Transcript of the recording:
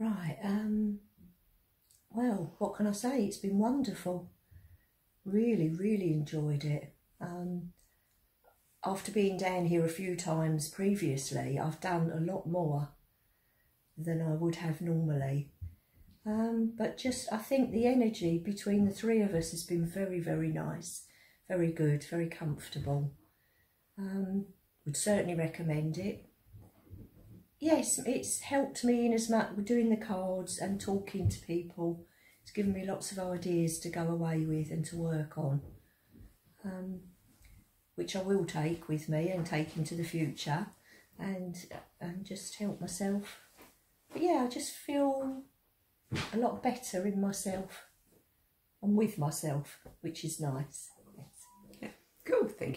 Right, well, what can I say? It's been wonderful. Really, really enjoyed it. After being down here a few times previously, I've done a lot more than I would have normally. But just, I think the energy between the three of us has been very, very nice. Very good, very comfortable. Would certainly recommend it. Yes, it's helped me in as much with doing the cards and talking to people. It's given me lots of ideas to go away with and to work on, which I will take with me and take into the future, and just help myself. But yeah, I just feel a lot better in myself and with myself, which is nice. Yes. Yeah. Cool, thank you.